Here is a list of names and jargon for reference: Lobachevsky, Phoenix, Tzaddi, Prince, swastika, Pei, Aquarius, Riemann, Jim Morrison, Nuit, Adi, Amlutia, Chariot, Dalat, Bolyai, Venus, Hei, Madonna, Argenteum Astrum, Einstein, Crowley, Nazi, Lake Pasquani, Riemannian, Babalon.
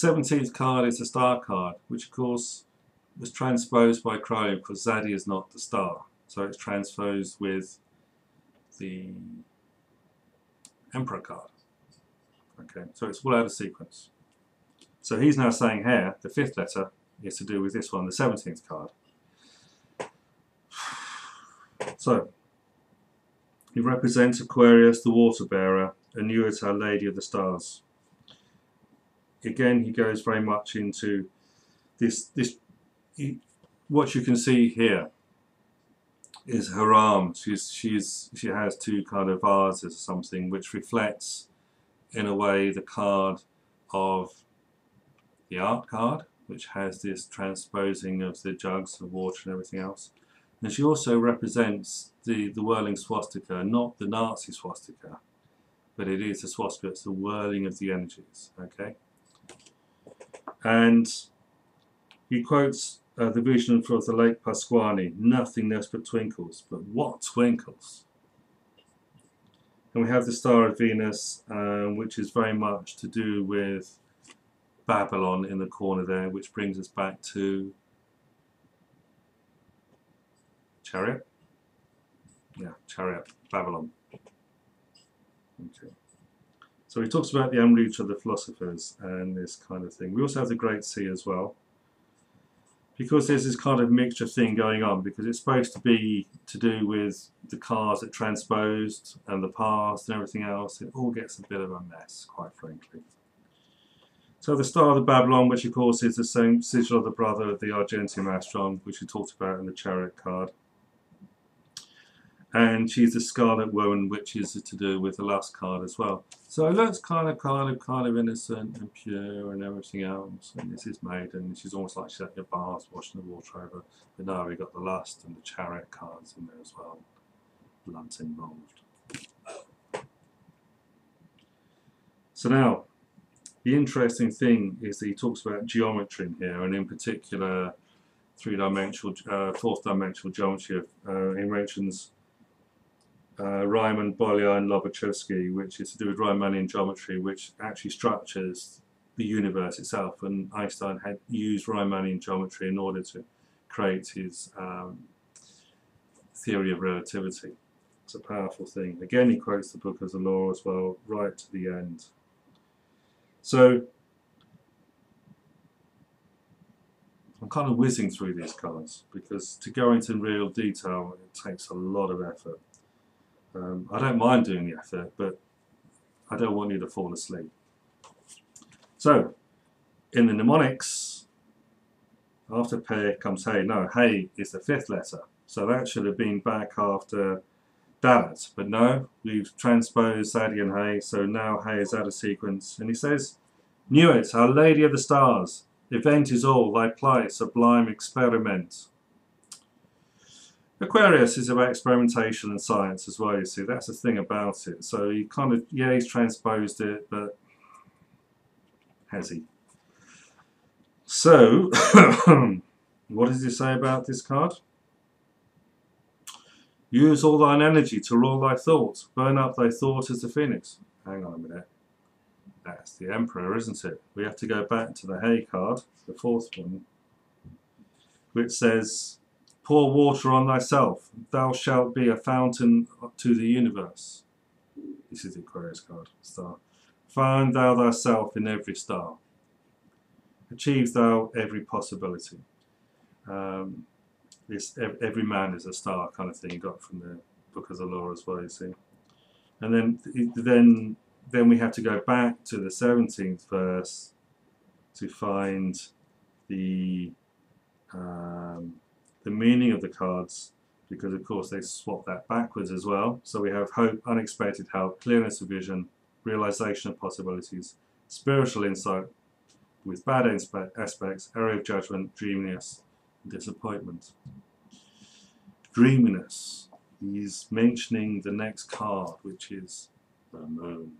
17th card is the star card, which of course was transposed by Crowley because Tzaddi is not the star, so it's transposed with the Emperor card. Okay, so it's all out of sequence. So he's now saying here, the fifth letter is to do with this one, the 17th card. So he represents Aquarius, the water bearer, and Nuit, Our Lady of the Stars. Again, he goes very much into this. What you can see here is her arm. She has two kind of vases or something, which reflects, in a way, the card of the art card, which has this transposing of the jugs of water and everything else. And she also represents the whirling swastika, not the Nazi swastika, but it is the swastika, it's the whirling of the energies. Okay. And he quotes the vision from the Lake Pasquani, nothingness but twinkles, but what twinkles? And we have the star of Venus, which is very much to do with Babalon in the corner there, which brings us back to Chariot? Yeah, Chariot, Babalon. Okay. So he talks about the Amlutia, the philosophers, and this kind of thing. We also have the Great Sea as well, because there's this kind of mixture thing going on, because it's supposed to be to do with the cars that transposed and the past and everything else. It all gets a bit of a mess, quite frankly. So the star of the Babalon, which of course is the same sigil of the brother of the Argenteum Astrum, which we talked about in the Chariot card. And she's the Scarlet Woman, which is to do with the last card as well. So it looks kind of innocent and pure and everything else. And this is maiden. She's almost like she's at your bath, washing the water over. But now we've got the Lust and the Chariot cards in there as well. Blunt's involved. So now, the interesting thing is that he talks about geometry in here, and in particular, fourth-dimensional geometry. He mentions Riemann, Bolyai and Lobachevsky, which is to do with Riemannian geometry, which actually structures the universe itself, and Einstein had used Riemannian geometry in order to create his theory of relativity. It's a powerful thing. Again, he quotes the Book of the Law as well, right to the end. So I'm kind of whizzing through these cards, because to go into real detail it takes a lot of effort. I don't mind doing the effort, but I don't want you to fall asleep. So, in the mnemonics, after Pei comes Hei. No, Hei is the fifth letter, so that should have been back after Dalat, but no, we've transposed Adi and Hei, so now Hei is out of sequence. And he says, Nuit, Our Lady of the Stars, event is all, thy plight, sublime experiment. Aquarius is about experimentation and science as well, you see, that's the thing about it. So he kind of, yeah, he's transposed it, but has he? So, what does he say about this card? Use all thine energy to rule thy thoughts, burn up thy thought as the Phoenix. Hang on a minute. That's the Emperor, isn't it? We have to go back to the Hei card, the fourth one, which says, pour water on thyself, thou shalt be a fountain to the universe. This is the Aquarius card, star. Find thou thyself in every star. Achieve thou every possibility. Every man is a star kind of thing you got from the Book of the Law as well, you see. And then we have to go back to the 17th verse to find the meaning of the cards, because of course they swap that backwards as well. So we have hope, unexpected help, clearness of vision, realization of possibilities, spiritual insight with bad aspects, area of judgment, dreaminess, and disappointment. Dreaminess. He's mentioning the next card, which is the moon.